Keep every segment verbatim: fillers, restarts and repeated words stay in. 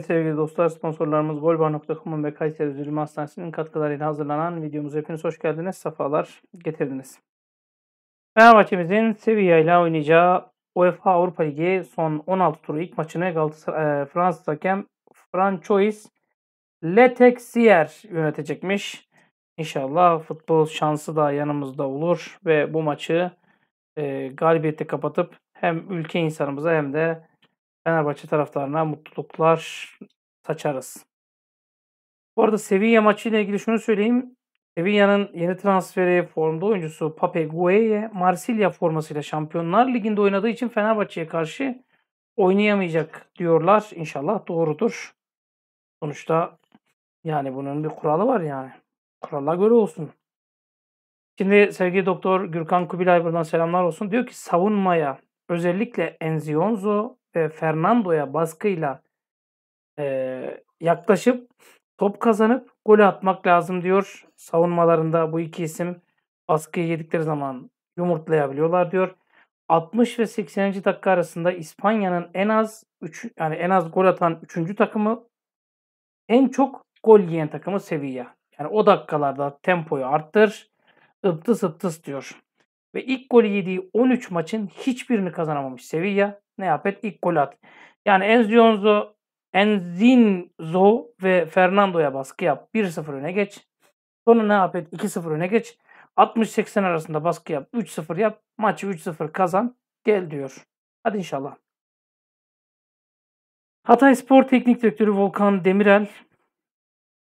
Evet sevgili dostlar, sponsorlarımız golbar nokta com'un ve Kayseri Üzülme Hastanesi'nin katkılarıyla hazırlanan videomuza hepiniz hoş geldiniz, sefalar getirdiniz. Fenerbahçe'mizin Sevilla ile oynayacağı UEFA Avrupa Ligi son on altı turu ilk maçını Galatasaray, Fransız hakem François Letexier yönetecekmiş. İnşallah futbol şansı da yanımızda olur ve bu maçı e, galibiyette kapatıp hem ülke insanımıza hem de Fenerbahçe taraftarına mutluluklar saçarız. Bu arada Sevilla maçıyla ilgili şunu söyleyeyim. Sevilla'nın yeni transferi formda oyuncusu Pape Gueye Marsilya formasıyla Şampiyonlar Ligi'nde oynadığı için Fenerbahçe'ye karşı oynayamayacak diyorlar. İnşallah doğrudur. Sonuçta yani bunun bir kuralı var yani. Kurala göre olsun. Şimdi sevgili doktor Gürkan Kubilay, buradan selamlar olsun. Diyor ki savunmaya özellikle Enzo ve Fernando'ya baskıyla e, yaklaşıp top kazanıp golü atmak lazım diyor. Savunmalarında bu iki isim baskıyı yedikleri zaman yumurtlayabiliyorlar diyor. altmışıncı ve sekseninci dakika arasında İspanya'nın en az üç yani en az gol atan üçüncü takımı, en çok gol yiyen takımı Sevilla. Yani o dakikalarda tempoyu arttır, ıptıs ıptıs diyor. Ve ilk golü yediği on üç maçın hiçbirini kazanamamış Sevilla. Ne yap et? İlk gol at. Yani Enzo, Enzo ve Fernando'ya baskı yap. bir sıfır öne geç. Sonra ne yap et? iki sıfır öne geç. altmış seksen arasında baskı yap. üç sıfır yap. Maçı üç sıfır kazan. Gel diyor. Hadi inşallah. Hatayspor Teknik Direktörü Volkan Demirel,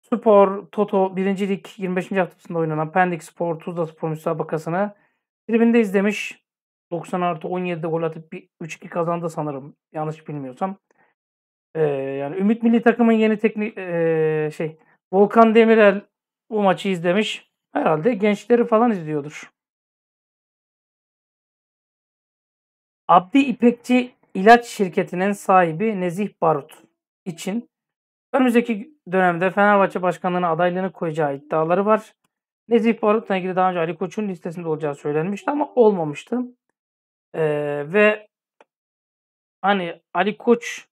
Spor Toto birinci Lig yirmi beşinci haftasında oynanan Pendikspor Tuzlaspor müsabakasını tribünde izlemiş. doksan artı on yedi'de gol atıp üç iki kazandı sanırım. Yanlış bilmiyorsam. Ee, yani Ümit Milli Takım'ın yeni teknik ee, şey Volkan Demirel bu maçı izlemiş. Herhalde gençleri falan izliyordur. Abdi İpekçi ilaç şirketinin sahibi Nezih Barut için önümüzdeki dönemde Fenerbahçe başkanlığına adaylığını koyacağı iddiaları var. Nezih Barut'la ilgili daha önce Ali Koç'un listesinde olacağı söylenmişti ama olmamıştı. Ee, ve hani Ali Koç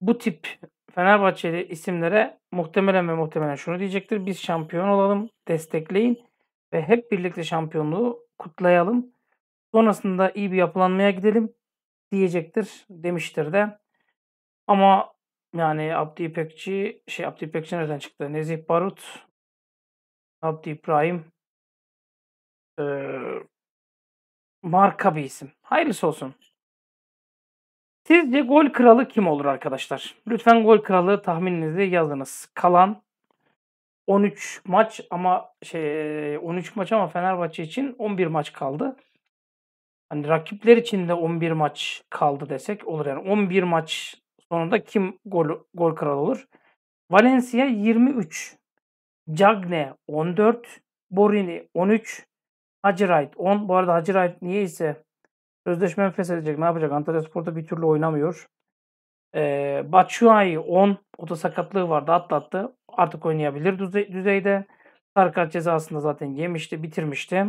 bu tip Fenerbahçeli isimlere muhtemelen ve muhtemelen şunu diyecektir. Biz şampiyon olalım, destekleyin ve hep birlikte şampiyonluğu kutlayalım. Sonrasında iyi bir yapılanmaya gidelim diyecektir, demiştir de. Ama yani Abdi İpekçi, şey Abdi İpekçi nereden çıktı? Nezih Barut, Abdi İbrahim, ee, marka bir isim. Hayırlısı olsun. Sizce gol kralı kim olur arkadaşlar? Lütfen gol kralı tahmininizi yazınız. Kalan on üç maç ama şey on üç maç ama Fenerbahçe için on bir maç kaldı. Hani rakipler için de on bir maç kaldı desek olur yani. on bir maç sonunda kim gol gol kralı olur? Valencia yirmi üç, Zajc on dört, Borini on üç, Hacirayt on. Bu arada Hacirayt niyeyse sözleşme feshedecek. Ne yapacak? Antalyaspor'da bir türlü oynamıyor. Ee, Batshuayi on. O da sakatlığı vardı. Atlattı. Artık oynayabilir düze düzeyde. Sarkar cezasında zaten yemişti. Bitirmişti.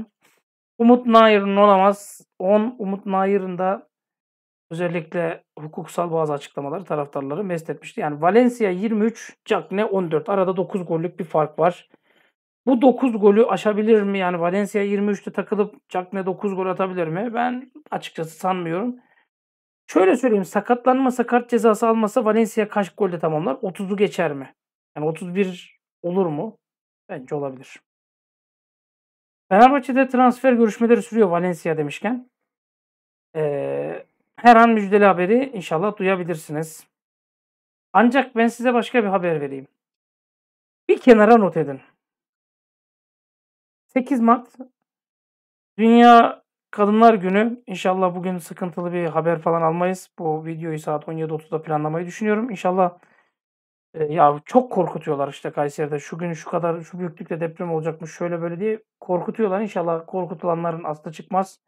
Umut Nayır'ın olamaz. on. Umut Nayır'ın da özellikle hukuksal bazı açıklamaları taraftarları mest etmişti. Yani Valencia yirmi üç, Zajc on dört. Arada dokuz gollük bir fark var. Bu dokuz golü aşabilir mi? Yani Valencia yirmi üç'te takılıp Zajc dokuz gol atabilir mi? Ben açıkçası sanmıyorum. Şöyle söyleyeyim. Sakatlanmasa, kart cezası almasa Valencia kaç golde tamamlar? otuzu'u geçer mi? Yani otuz bir olur mu? Bence olabilir. Fenerbahçe'de transfer görüşmeleri sürüyor Valencia demişken. Ee, her an müjdeli haberi inşallah duyabilirsiniz. Ancak ben size başka bir haber vereyim. Bir kenara not edin. sekiz Mart Dünya Kadınlar Günü. İnşallah bugün sıkıntılı bir haber falan almayız. Bu videoyu saat on yedi otuz'da planlamayı düşünüyorum. İnşallah e, ya çok korkutuyorlar işte Kayseri'de. Şu gün şu kadar şu büyüklükte deprem olacakmış şöyle böyle diye korkutuyorlar. İnşallah korkutulanların aslı çıkmaz.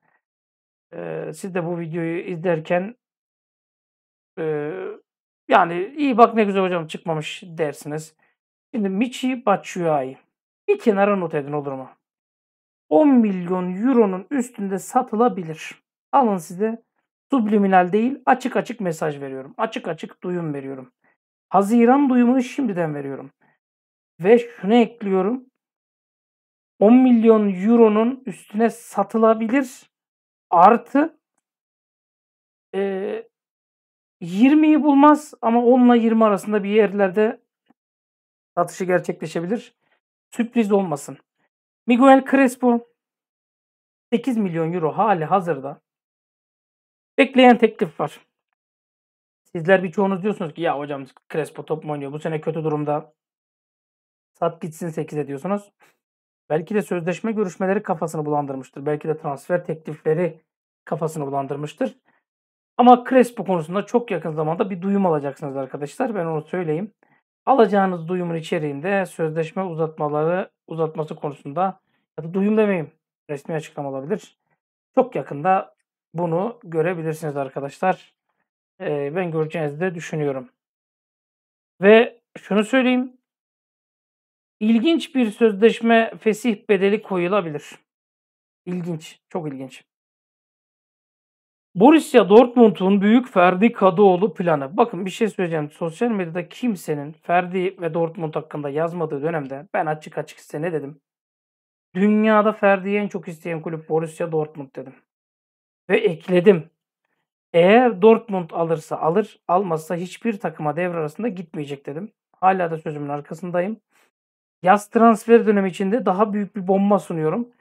E, siz de bu videoyu izlerken e, yani iyi bak ne güzel hocam çıkmamış dersiniz. Şimdi Michy Batshuayi. Bir kenara not edin olur mu? on milyon euronun üstünde satılabilir. Alın size subliminal değil açık açık mesaj veriyorum. Açık açık duyum veriyorum. Haziran duyumunu şimdiden veriyorum. Ve şunu ekliyorum. on milyon euronun üstüne satılabilir. Artı e, yirmiyi bulmaz ama on ile yirmi arasında bir yerlerde satışı gerçekleşebilir. Sürpriz olmasın. Miguel Crespo sekiz milyon euro hali hazırda. Bekleyen teklif var. Sizler birçoğunuz diyorsunuz ki ya hocam Crespo top mu oynuyor? Bu sene kötü durumda. Sat gitsin sekize diyorsunuz. Belki de sözleşme görüşmeleri kafasını bulandırmıştır. Belki de transfer teklifleri kafasını bulandırmıştır. Ama Crespo konusunda çok yakın zamanda bir duyum alacaksınız arkadaşlar. Ben onu söyleyeyim. Alacağınız duyumun içeriğinde sözleşme uzatmaları uzatması konusunda ya da duyum demeyeyim. Resmi açıklama olabilir. Çok yakında bunu görebilirsiniz arkadaşlar. Ee, ben göreceğinizi de düşünüyorum. Ve şunu söyleyeyim. İlginç bir sözleşme fesih bedeli koyulabilir. İlginç, çok ilginç. Borussia Dortmund'un büyük Ferdi Kadıoğlu planı. Bakın bir şey söyleyeceğim. Sosyal medyada kimsenin Ferdi ve Dortmund hakkında yazmadığı dönemde ben açık açık size ne dedim? Dünyada Ferdi'yi en çok isteyen kulüp Borussia Dortmund dedim. Ve ekledim. Eğer Dortmund alırsa alır, almazsa hiçbir takıma devre arasında gitmeyecek dedim. Hala da sözümün arkasındayım. Yaz transfer dönemi içinde daha büyük bir bomba sunuyorum.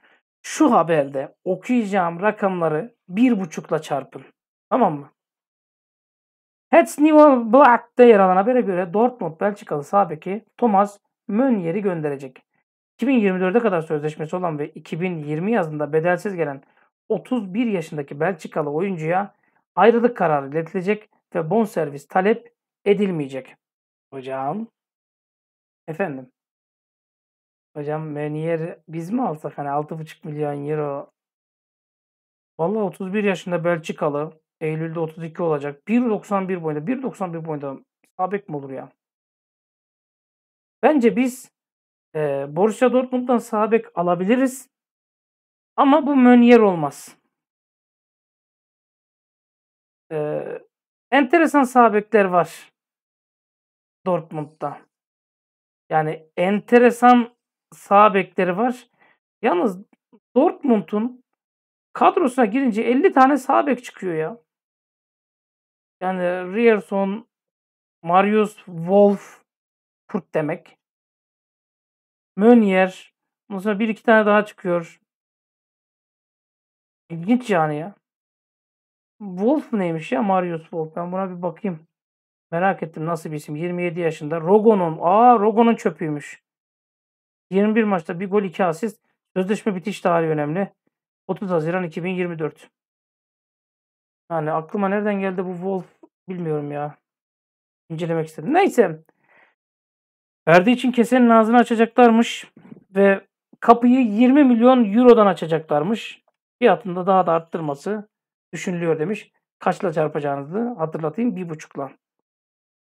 Şu haberde okuyacağım rakamları bir buçukla çarpın. Tamam mı? Hetz Nival Black'ta yer alan habere göre Dortmund Belçikalı sağ beki Thomas Meunier'i gönderecek. iki bin yirmi dörde kadar sözleşmesi olan ve iki bin yirmi yazında bedelsiz gelen otuz bir yaşındaki Belçikalı oyuncuya ayrılık kararı iletilecek ve bonservis talep edilmeyecek. Hocam. Efendim. Hocam Meunier biz mi alsak hani altı buçuk milyon euro? Vallahi otuz bir yaşında Belçikalı. Eylül'de otuz iki olacak. bir doksan bir boyunda. bir doksan bir boyunda sağ bek mi olur ya? Bence biz e, Borussia Dortmund'dan sağ bek alabiliriz. Ama bu Meunier olmaz. E, enteresan sağ bekler var Dortmund'da. Yani enteresan sağ bekleri var. Yalnız Dortmund'un kadrosuna girince elli tane sağ bek çıkıyor ya. Yani Rierson, Marius Wolf, Kurt demek. Meunier. Ondan sonra bir iki tane daha çıkıyor. İlginç yani ya. Wolf neymiş ya? Marius Wolf. Ben buna bir bakayım. Merak ettim nasıl bir isim. yirmi yedi yaşında. Rogon'un. Aa Rogon'un çöpüymüş. yirmi bir maçta bir gol iki asist. Sözleşme bitiş tarihi önemli. otuz Haziran iki bin yirmi dört. Yani aklıma nereden geldi bu Wolf bilmiyorum ya. İncelemek istedim. Neyse. Ferdi için kesenin ağzını açacaklarmış. Ve kapıyı yirmi milyon eurodan açacaklarmış. Fiyatında daha da arttırması düşünülüyor demiş. Kaçla çarpacağınızı hatırlatayım. Bir buçukla.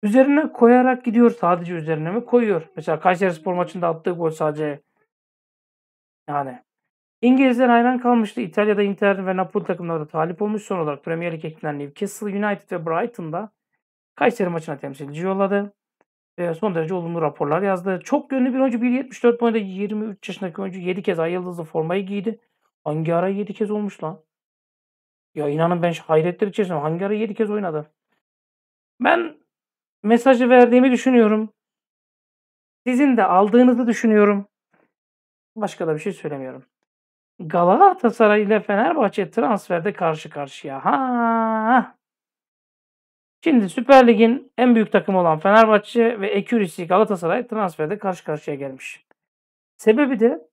Üzerine koyarak gidiyor. Sadece üzerine mi koyuyor? Mesela Kayserispor maçında attığı gol sadece yani. İngilizler hayran kalmıştı. İtalya'da Inter ve Napoli takımları talip olmuş. Son olarak Premier Lig ekiplerinden Newcastle United ve Brighton'da Kayseri maçına temsilci yolladı. Ve son derece olumlu raporlar yazdı. Çok yönlü bir oyuncu. bir yetmiş dört boyunda yirmi üç yaşındaki oyuncu yedi kez ay yıldızlı formayı giydi. Hangi ara yedi kez olmuş lan? Ya inanın ben hayretler içerisinde hangi ara yedi kez oynadı? Ben mesajı verdiğimi düşünüyorum. Sizin de aldığınızı düşünüyorum. Başka da bir şey söylemiyorum. Galatasaray ile Fenerbahçe transferde karşı karşıya. Ha. Şimdi Süper Lig'in en büyük takımı olan Fenerbahçe ve ekürisi Galatasaray transferde karşı karşıya gelmiş. Sebebi de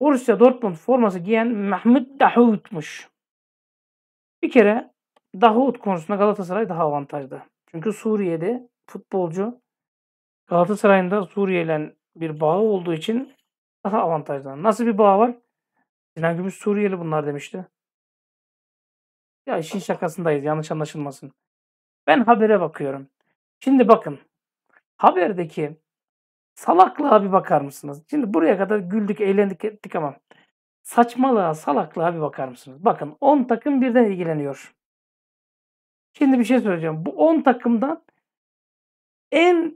Borussia Dortmund forması giyen Mahmud Dahoud'muş. Bir kere Dahoud konusunda Galatasaray daha avantajlı. Çünkü Suriye'de futbolcu Galatasaray'ın da Suriye'yle bir bağı olduğu için daha avantajlı. Nasıl bir bağ var? Sinan Gümüş Suriyeli bunlar demişti. Ya işin şakasındayız. Yanlış anlaşılmasın. Ben habere bakıyorum. Şimdi bakın. Haberdeki salaklığa bir bakar mısınız? Şimdi buraya kadar güldük, eğlendik ettik ama saçmalığa, salaklığa bir bakar mısınız? Bakın on takım birden ilgileniyor. Şimdi bir şey söyleyeceğim. Bu on takımdan en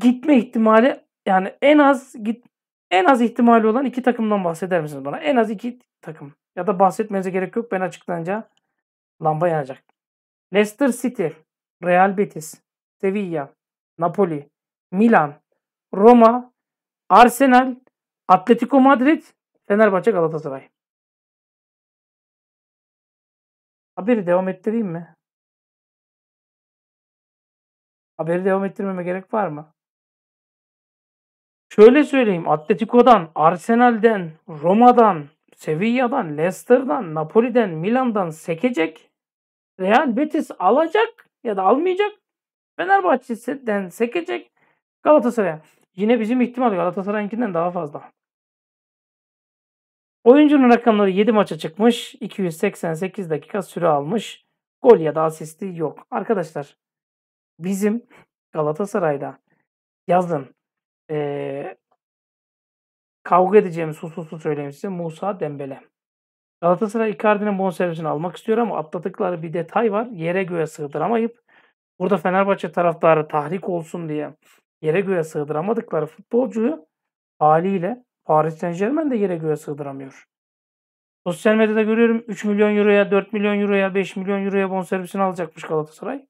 gitme ihtimali, yani en az git en az ihtimali olan iki takımdan bahseder misiniz bana? En az iki takım. Ya da bahsetmenize gerek yok. Ben açıklanınca lamba yanacak. Leicester City, Real Betis, Sevilla, Napoli, Milan, Roma, Arsenal, Atletico Madrid, Fenerbahçe, Galatasaray. Haberi devam ettireyim mi? Haberi devam ettirmeme gerek var mı? Şöyle söyleyeyim. Atletico'dan, Arsenal'den, Roma'dan, Sevilla'dan, Leicester'dan, Napoli'den, Milan'dan sekecek. Real Betis alacak ya da almayacak. Fenerbahçe'den sekecek. Galatasaray'a. Yine bizim ihtimal Galatasaray'ınkinden daha fazla. Oyuncunun rakamları yedi maça çıkmış. iki yüz seksen sekiz dakika süre almış. Gol ya da asisti yok. Arkadaşlar bizim Galatasaray'da yazın ee, kavga edeceğimiz hususu söyleyeyim size. Moussa Dembélé. Galatasaray Icardi'nin bonservisini almak istiyor ama atladıkları bir detay var. Yere göğe sığdıramayıp burada Fenerbahçe taraftarı tahrik olsun diye yere göğe sığdıramadıkları futbolcuyu haliyle Paris Saint-Germain de yere göğe sığdıramıyor. Sosyal medyada görüyorum üç milyon euroya, dört milyon euroya, beş milyon euroya bonservisini alacakmış Galatasaray.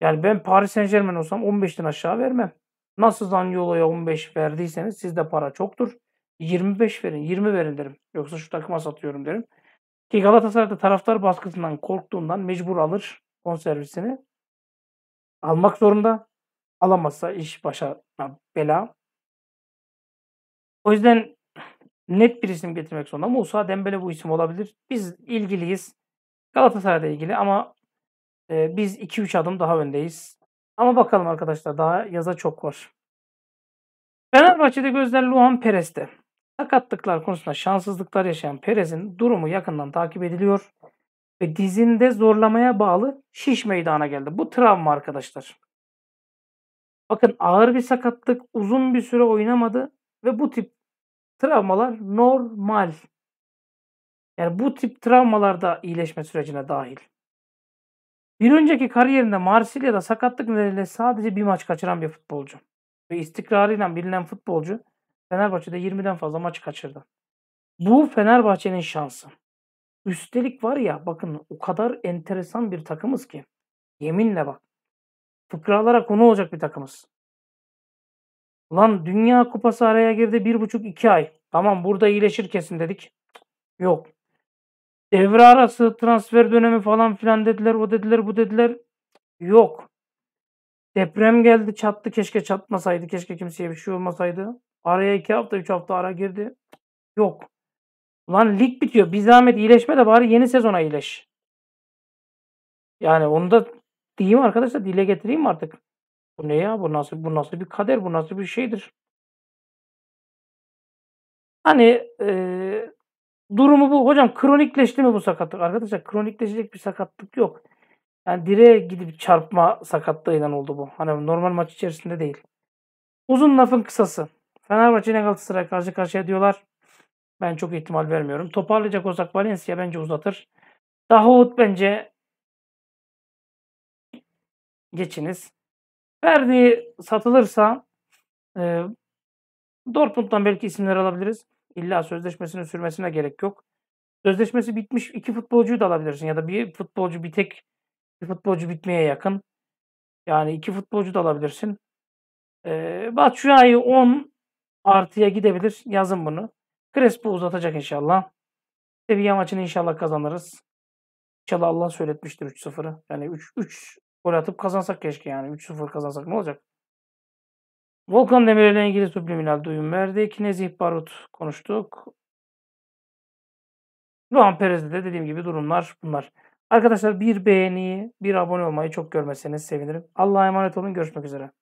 Yani ben Paris Saint-Germain olsam on beşten aşağı vermem. Nasıl Zaniolo'ya on beş verdiyseniz sizde para çoktur. yirmi beş verin, yirmi verin derim. Yoksa şu takıma satıyorum derim. Ki Galatasaray'da taraftar baskısından korktuğundan mecbur alır bonservisini. Almak zorunda. Alamazsa iş başa bela. O yüzden net bir isim getirmek zorunda. Moussa Dembélé bu isim olabilir. Biz ilgiliyiz. Galatasaray'da ilgili ama e, biz iki üç adım daha öndeyiz. Ama bakalım arkadaşlar, daha yaza çok var. Fenerbahçe'de gözler Luan Perez'te. Sakatlıklar konusunda şanssızlıklar yaşayan Perez'in durumu yakından takip ediliyor. Ve dizinde zorlamaya bağlı şiş meydana geldi. Bu travma arkadaşlar. Bakın ağır bir sakatlık, uzun bir süre oynamadı. Ve bu tip travmalar normal. Yani bu tip travmalarda iyileşme sürecine dahil. Bir önceki kariyerinde Marsilya'da sakatlık nedeniyle sadece bir maç kaçıran bir futbolcu. Ve istikrarıyla bilinen futbolcu Fenerbahçe'de yirmiden fazla maç kaçırdı. Bu Fenerbahçe'nin şansı. Üstelik var ya bakın, o kadar enteresan bir takımız ki. Yeminle bak. Fıkralara konu olacak bir takımız. Lan Dünya Kupası araya girdi bir buçuk iki ay. Tamam burada iyileşir kesin dedik. Yok. Devre arası transfer dönemi falan filan dediler. O dediler bu dediler. Yok. Deprem geldi çattı. Keşke çatmasaydı. Keşke kimseye bir şey olmasaydı. Araya iki hafta üç hafta ara girdi. Yok. Lan lig bitiyor. Bir zahmet iyileşme de bari yeni sezona iyileş. Yani onu da diyeyim arkadaşlar. Dile getireyim mi artık? Bu ne ya? Bu nasıl, bu nasıl bir kader? Bu nasıl bir şeydir? Hani e, durumu bu. Hocam kronikleşti mi bu sakatlık? Arkadaşlar kronikleşecek bir sakatlık yok. Yani direğe gidip çarpma sakatlığıyla oldu bu. Hani normal maç içerisinde değil. Uzun lafın kısası. Fenerbahçe ile Galatasaray karşı karşıya diyorlar. Ben çok ihtimal vermiyorum. Toparlayacak olsak Valencia bence uzatır. Dahoud bence geçiniz. Ferdi satılırsa e, Dortmund'dan belki isimler alabiliriz. İlla sözleşmesinin sürmesine gerek yok. Sözleşmesi bitmiş iki futbolcuyu da alabilirsin. Ya da bir futbolcu bir tek bir futbolcu bitmeye yakın. Yani iki futbolcu da alabilirsin. E, Batshuayi on artıya gidebilir. Yazın bunu. Crespo uzatacak inşallah. Sevilla maçını inşallah kazanırız. İnşallah Allah söyletmiştir üç sıfırı. Yani üç üç gol atıp kazansak keşke yani. üç sıfır kazansak ne olacak? Volkan Demirel'e ilgili subliminal duyum verdik. Nezih Barut konuştuk. Luan Perez'de de dediğim gibi durumlar bunlar. Arkadaşlar bir beğeniyi, bir abone olmayı çok görmezseniz sevinirim. Allah'a emanet olun. Görüşmek üzere.